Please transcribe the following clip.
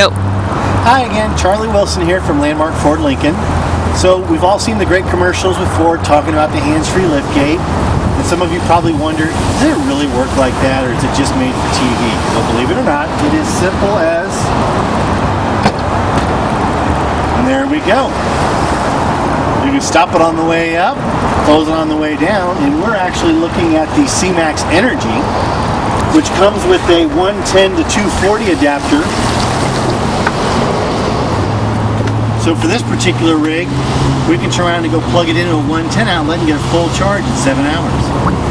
Go. Hi again, Charlie Wilson here from Landmark Ford Lincoln. So we've all seen the great commercials with Ford talking about the hands-free liftgate, and some of you probably wonder, does it really work like that, or is it just made for TV? Well, believe it or not, it is simple as, and there we go. You can stop it on the way up, close it on the way down, and we're actually looking at the C-MAX Energi, which comes with a 110 to 240 adapter. So for this particular rig, we can turn around and go plug it into a 110 outlet and get a full charge in 7 hours.